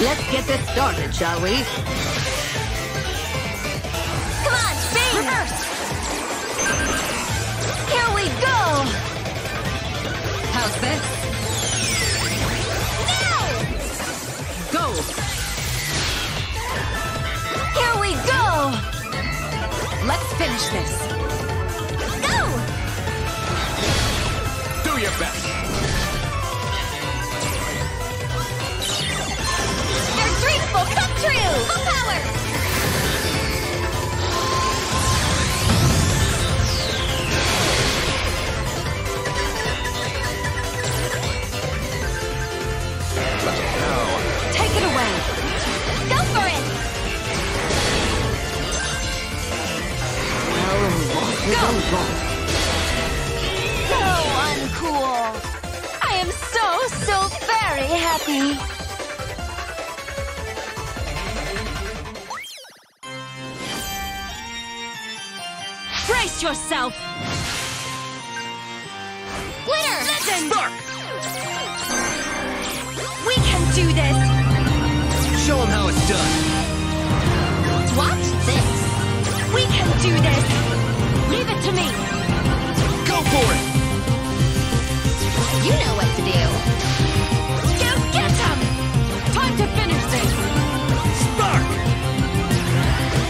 Let's get this started, shall we? Come on, spin! Reverse! Here we go! How's this? Now! Go! Here we go! Let's finish this. Go! Do your best! Will come true! Full power! Let's go! Take it away! Go for it! Go! So uncool! I am so very happy! Brace yourself! Glitter! Legend! Spark! We can do this! Show them how it's done! Watch this! We can do this! Leave it to me! Go for it! You know what to do! Go get them! Time to finish this! Spark!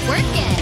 Work it!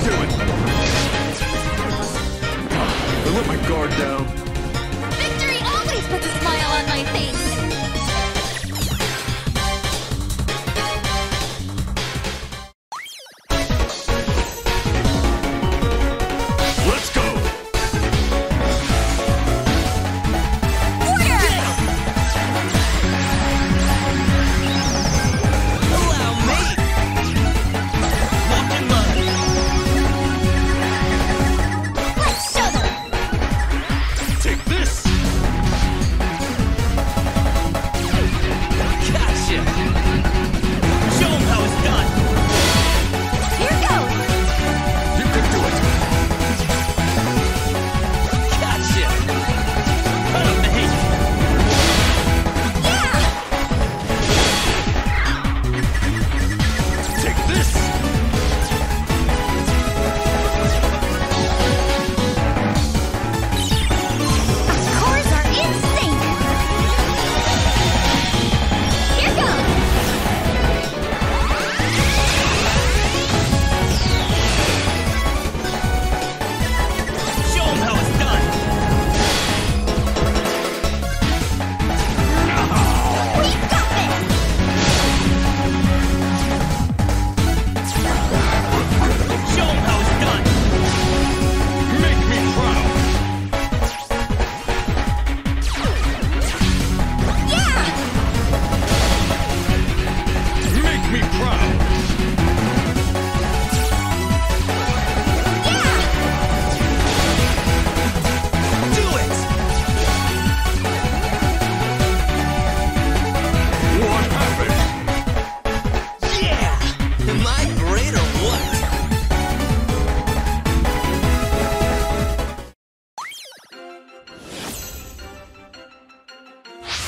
gonna do it! I let my guard down. Victory always puts a smile on my face!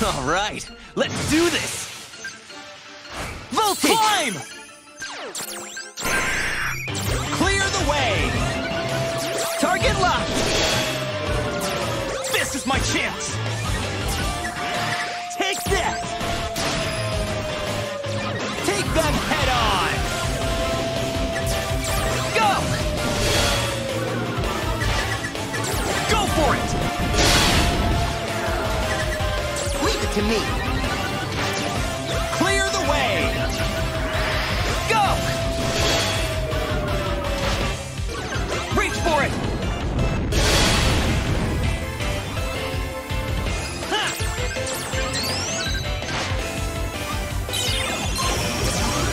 Alright, let's do this! Voltic! Climb! Clear the way! Target locked! This is my chance! Take that! Take them head on! Go! Go for it! To me. Clear the way! Go! Reach for it! Ha!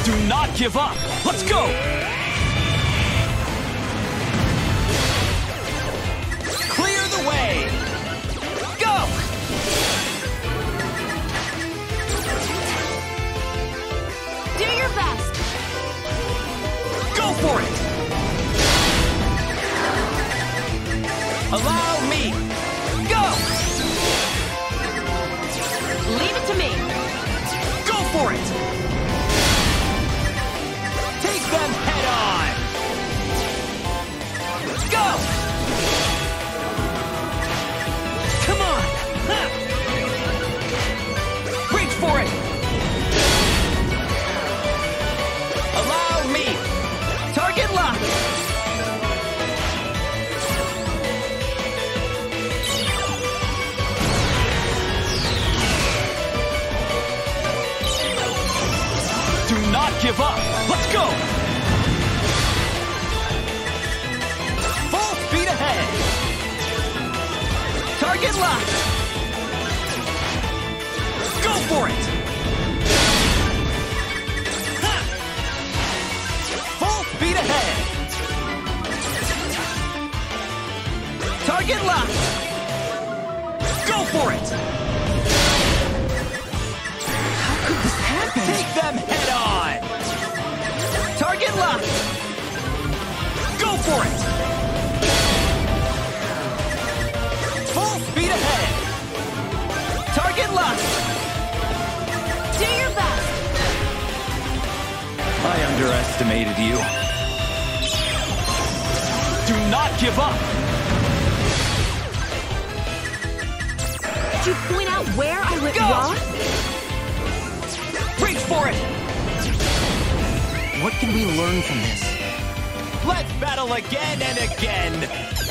Do not give up! Let's go! Clear the way! Go! Best. Go for it! Allow me! Go! Leave it to me! Go for it! Take them head on! Go! Come on! Ha! Reach for it! Give up! Let's go! Full speed ahead! Target locked! Go for it! Ha! Full speed ahead! Target locked! Go for it! How could this happen? Take them head on! Target locked! Go for it! Full speed ahead! Target locked! Do your best! I underestimated you. Do not give up! Did you point out where I went wrong? Reach for it! What can we learn from this? Let's battle again and again.